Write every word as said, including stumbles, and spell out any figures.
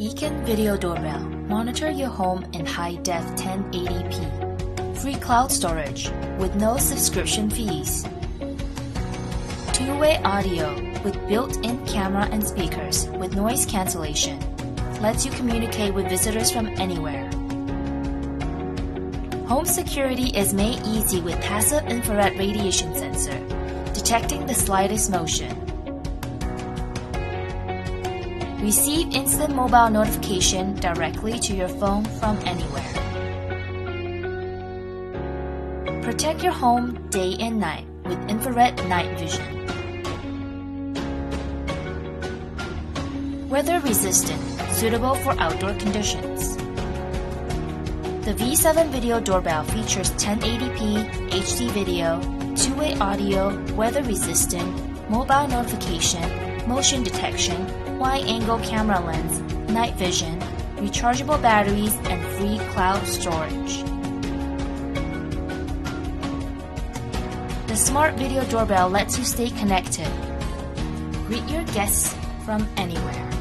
EKEN video doorbell. Monitor your home in high-def ten eighty p. Free cloud storage with no subscription fees. Two-way audio with built-in camera and speakers with noise cancellation. Lets you communicate with visitors from anywhere. Home security is made easy with passive infrared radiation sensor, detecting the slightest motion. Receive instant mobile notification directly to your phone from anywhere. Protect your home day and night with infrared night vision. Weather resistant, suitable for outdoor conditions. The V seven video doorbell features ten eighty p H D video, two-way audio, weather resistant, mobile notification, motion detection, wide-angle camera lens, night vision, rechargeable batteries, and free cloud storage. The smart video doorbell lets you stay connected. Greet your guests from anywhere.